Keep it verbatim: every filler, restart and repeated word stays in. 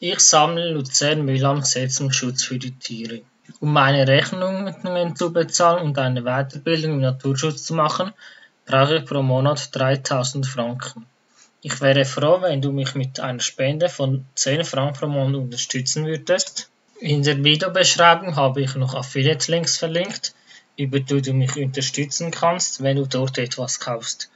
Ich sammle Luzernmüll am Gesetzesschutz für die Tiere. Um meine Rechnungen zu bezahlen und eine Weiterbildung im Naturschutz zu machen, brauche ich pro Monat dreitausend Franken. Ich wäre froh, wenn du mich mit einer Spende von zehn Franken pro Monat unterstützen würdest. In der Videobeschreibung habe ich noch Affiliate-Links verlinkt, über die du mich unterstützen kannst, wenn du dort etwas kaufst.